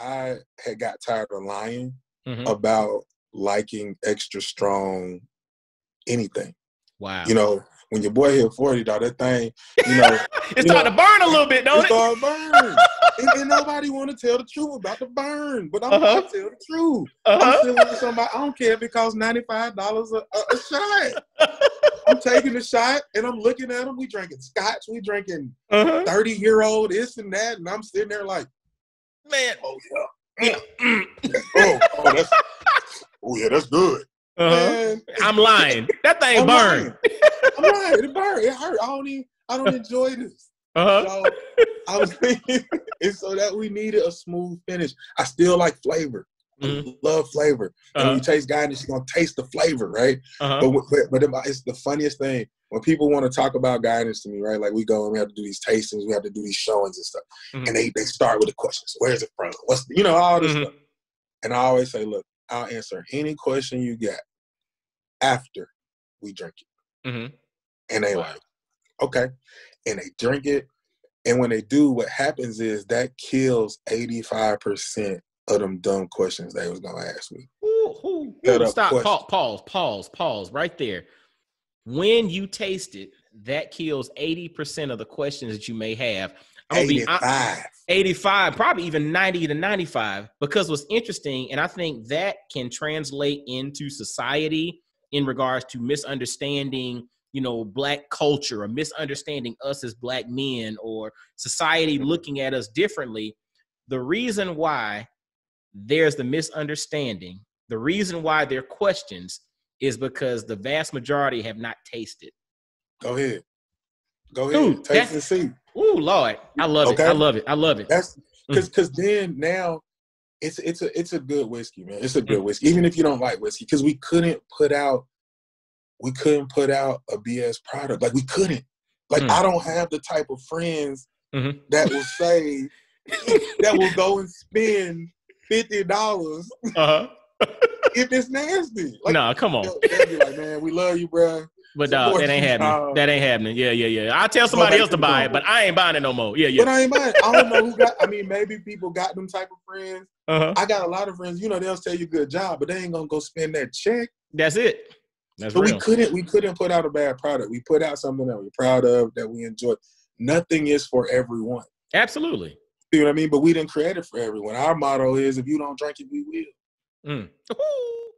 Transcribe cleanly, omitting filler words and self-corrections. I had got tired of lying about liking extra strong anything. Wow. You know, when your boy hit 40, dog, that thing, you know. It's starting to burn a little bit, don't it? It's starting to burn. And nobody want to tell the truth about the burn, but I'm going to tell the truth. I'm still with somebody. I don't care if it costs $95 a shot. I'm taking a shot, and I'm looking at them. We drinking scotch. We drinking 30-year-old this and that, and I'm sitting there like, man, oh, yeah. That's good. Man, I'm lying. That thing burned. I'm lying. It burned. It hurt. I don't enjoy this. So I was thinking, and so that we needed a smooth finish. I still like flavor. I love flavor. And when you taste Guidance, you're going to taste the flavor, right? But it's the funniest thing. When people want to talk about Guidance to me, right? Like we go and we have to do these tastings, we have to do these showings and stuff. And they start with the questions. Where's it from? What's the, you know, all this stuff. And I always say, look, I'll answer any question you get after we drink it. And they like, okay. And they drink it. And when they do, what happens is that kills 85% of them dumb questions they was going to ask me. Stop, pause right there. When you taste it, that kills 80% of the questions that you may have. I'm going to be honest, 85, probably even 90 to 95, because what's interesting, and I think that can translate into society in regards to misunderstanding, you know, Black culture, or misunderstanding us as Black men, or society looking at us differently. The reason why there's the misunderstanding, the reason why there are questions, is because the vast majority have not tasted. Go ahead. Go ahead. Dude, taste and see. Ooh, Lord. I love it. I love it. I love it. That's because then now it's a good whiskey, man. It's a good whiskey. Even if you don't like whiskey, because we couldn't put out a BS product. Like we couldn't. Like I don't have the type of friends that will say that will go and spend $50 if it's nasty. Like, nah, come on. They'll be like, man, we love you, bro. But dog, that ain't happening. That ain't happening. Yeah. I'll tell somebody else to buy it, but I ain't buying it no more. Yeah. But I ain't buying it. I don't know who got, I mean, maybe people got them type of friends. I got a lot of friends, you know, they'll tell you good job, but they ain't going to go spend that check. That's it. That's real. We couldn't put out a bad product. We put out something that we're proud of, that we enjoy. Nothing is for everyone. Absolutely. You know what I mean? But we didn't create it for everyone. Our motto is, if you don't drink it, we will.